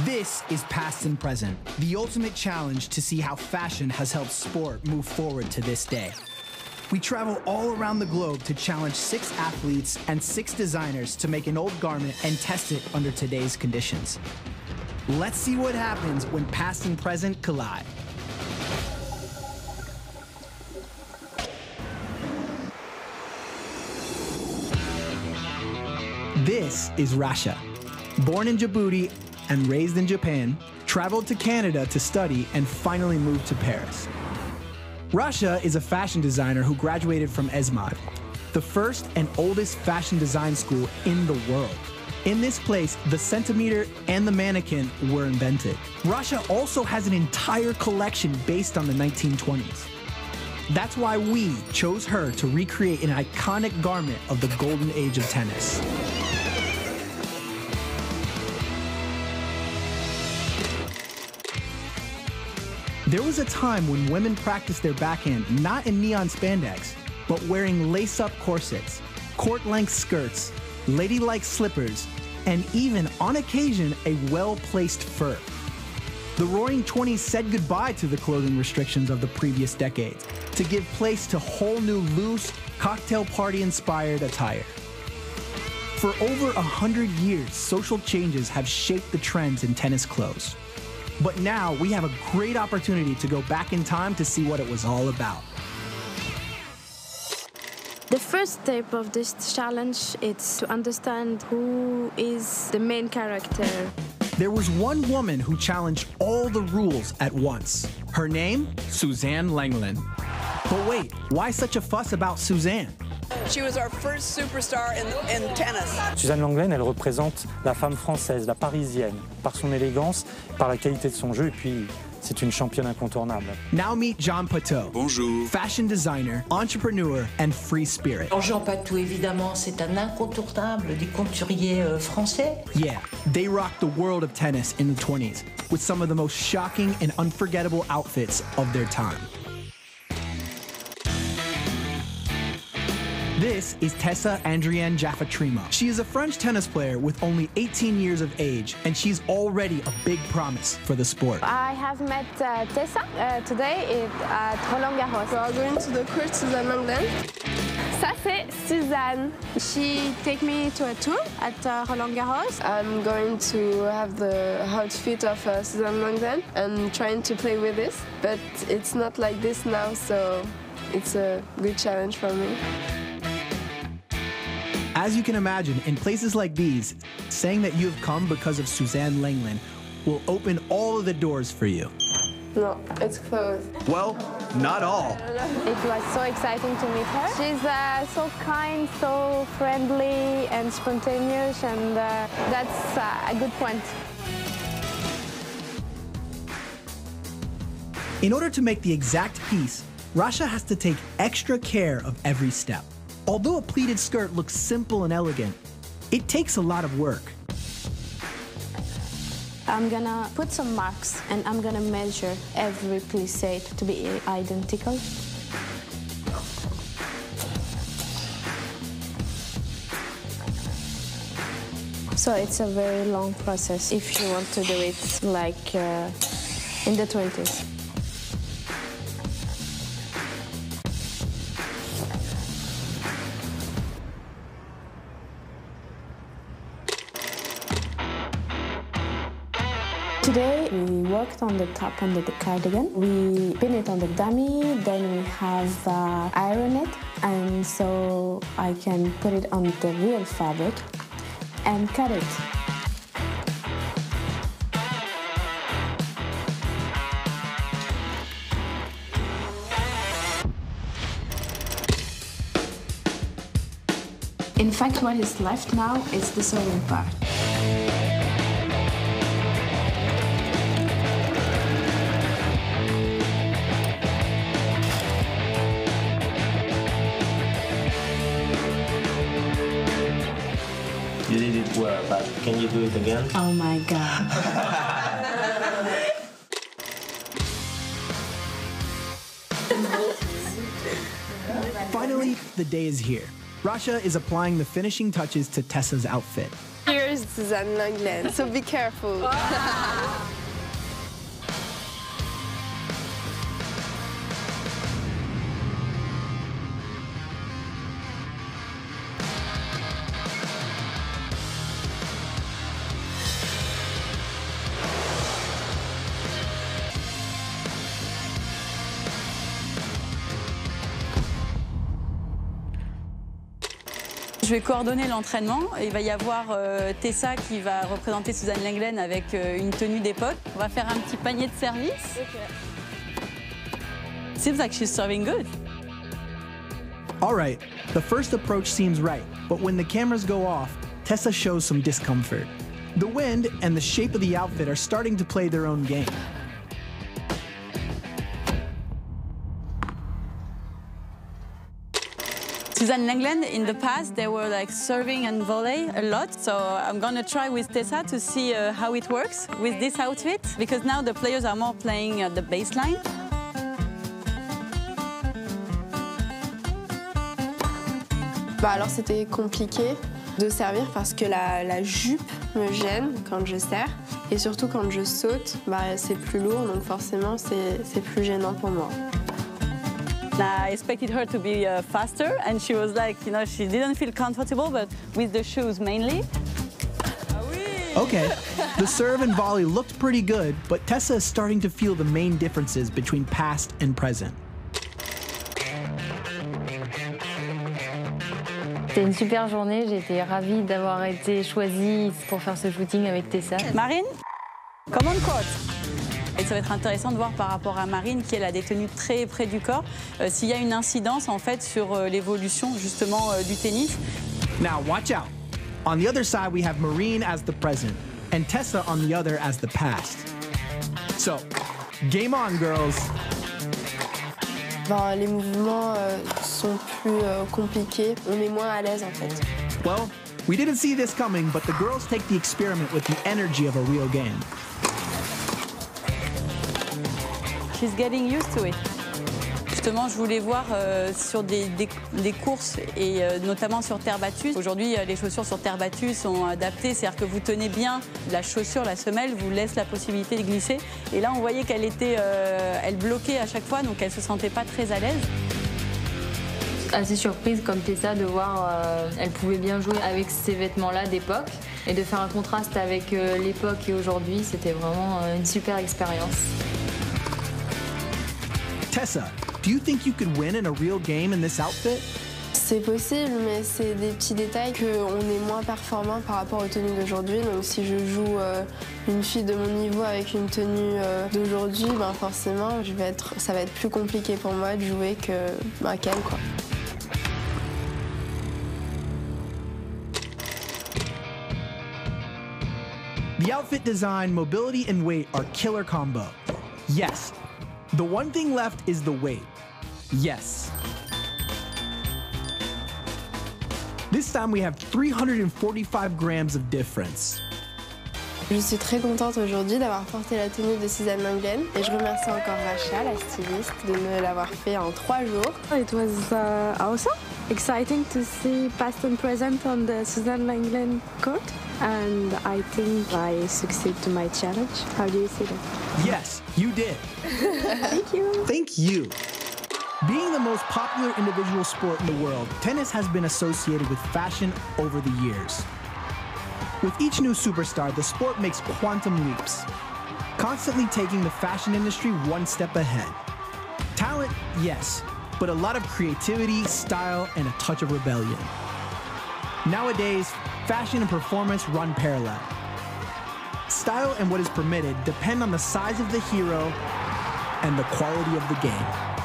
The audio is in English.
This is Past and Present, the ultimate challenge to see how fashion has helped sport move forward to this day. We travel all around the globe to challenge 6 athletes and 6 designers to make an old garment and test it under today's conditions. Let's see what happens when past and present collide. This is Rasha. Born in Djibouti and raised in Japan, traveled to Canada to study and finally moved to Paris. Rasha is a fashion designer who graduated from Esmod, the first and oldest fashion design school in the world. In this place, the centimeter and the mannequin were invented. Rasha also has an entire collection based on the 1920s. That's why we chose her to recreate an iconic garment of the golden age of tennis. There was a time when women practiced their backhand not in neon spandex, but wearing lace-up corsets, court-length skirts, ladylike slippers, and even, on occasion, a well-placed fur. The Roaring '20s said goodbye to the clothing restrictions of the previous decades to give place to whole new loose, cocktail party-inspired attire. For over 100 years, social changes have shaped the trends in tennis clothes. But now we have a great opportunity to go back in time to see what it was all about. The first step of this challenge is to understand who is the main character. There was one woman who challenged all the rules at once. Her name, Suzanne Lenglen. But wait, why such a fuss about Suzanne? She was our first superstar in tennis. Suzanne Lenglen, elle représente la femme française, la parisienne, par son élégance, par la qualité de son jeu, et puis c'est une championne incontournable. Now meet Jean Patou. Bonjour. Fashion designer, entrepreneur, and free spirit. Alors Jean Patou, évidemment, c'est un incontournable des couturiers français. Yeah, they rocked the world of tennis in the 20s with some of the most shocking and unforgettable outfits of their time. This is Tessah Andrianjafitrimo. She is a French tennis player with only 18 years of age, and she's already a big promise for the sport. I have met Tessah today at Roland Garros. We are going to the court Suzanne Lenglen. Ça c'est Suzanne. She take me to a tour at Roland Garros. I'm going to have the outfit of Suzanne Lenglen and trying to play with this, but it's not like this now, so it's a good challenge for me. As you can imagine, in places like these, saying that you've come because of Suzanne Lenglen will open all of the doors for you. No, it's closed. Well, not all. It was so exciting to meet her. She's so kind, so friendly and spontaneous, and that's a good point. In order to make the exact piece, Rasha has to take extra care of every step. Although a pleated skirt looks simple and elegant, it takes a lot of work. I'm gonna put some marks and I'm gonna measure every plissé to be identical. So it's a very long process if you want to do it like in the 20s. Today we worked on the top under the cardigan, we pin it on the dummy, then we have iron it, and so I can put it on the real fabric and cut it. In fact, what is left now is the sewing part. You did it well, but can you do it again? Oh my God. Finally, the day is here. Rasha is applying the finishing touches to Tessah's outfit. Here is Suzanne Lenglen, so be careful. Wow. Je vais coordonner l'entraînement. Il va y avoir Tessah qui va représenter Suzanne Lenglen avec une tenue d'époque. On va faire un petit panier de service. Okay. Seems like she's serving good. All right, the first approach seems right, but when the cameras go off, Tessah shows some discomfort. The wind and the shape of the outfit are starting to play their own game. Suzanne Lenglen, in the past, they were like serving and volley a lot. So I'm gonna try with Tessah to see how it works with this outfit, because now the players are more playing at the baseline. Bah alors c'était compliqué de servir parce que la jupe me gêne quand je sers et surtout quand je saute, bah c'est plus lourd donc forcément c'est plus gênant pour moi. I expected her to be faster, and she was like, you know, she didn't feel comfortable, but with the shoes mainly. Okay, the serve and volley looked pretty good, but Tessah is starting to feel the main differences between past and present. C'était une super journée. J'étais ravie d'avoir été choisie pour faire ce shooting avec Tessah. Marine, come on court. Et ça va être intéressant de voir par rapport à Marine, qui elle a des tenues très près du corps, s'il y a une incidence en fait sur l'évolution justement du tennis. Now watch out. On the other side, we have Marine as the present and Tessah on the other as the past. So, game on, girls. Ben, les mouvements sont plus compliqués. On est moins à l'aise en fait. Well, we didn't see this coming, but the girls take the experiment with the energy of a real game. She's getting used to it. Justement, je voulais voir sur des courses et notamment sur terre battue. Aujourd'hui, les chaussures sur terre battue sont adaptées, c'est-à-dire que vous tenez bien la chaussure, la semelle, vous laisse la possibilité de glisser. Et là, on voyait qu'elle était, elle bloquait à chaque fois, donc elle se sentait pas très à l'aise. Assez surprise comme Tessah de voir elle pouvait bien jouer avec ces vêtements-là d'époque et de faire un contraste avec l'époque et aujourd'hui, c'était vraiment une super expérience. Tessah, do you think you could win in a real game in this outfit? C'est possible, mais c'est des petits détails qu'on est moins performant par rapport aux tenues d'aujourd'hui. Donc si je joue une fille de mon niveau avec une tenue d'aujourd'hui, ben forcément, ça va être plus compliqué pour moi de jouer qu'elle, quoi. The outfit design, mobility and weight are killer combo. Yes. The one thing left is the weight. Yes. This time we have 345 grams of difference. Je suis très contente aujourd'hui d'avoir porté la tenue de Suzanne Lenglen et je remercie encore Racha, la styliste, de me l'avoir fait en 3 jours. It was also exciting to see past and present on the Suzanne Lenglen court, and I think I succeed to my challenge. How do you see that? Yes, you did. Thank you. Thank you. Being the most popular individual sport in the world, tennis has been associated with fashion over the years. With each new superstar, the sport makes quantum leaps, constantly taking the fashion industry one step ahead. Talent, yes, but a lot of creativity, style, and a touch of rebellion. Nowadays, fashion and performance run parallel. Style and what is permitted depend on the size of the hero and the quality of the game.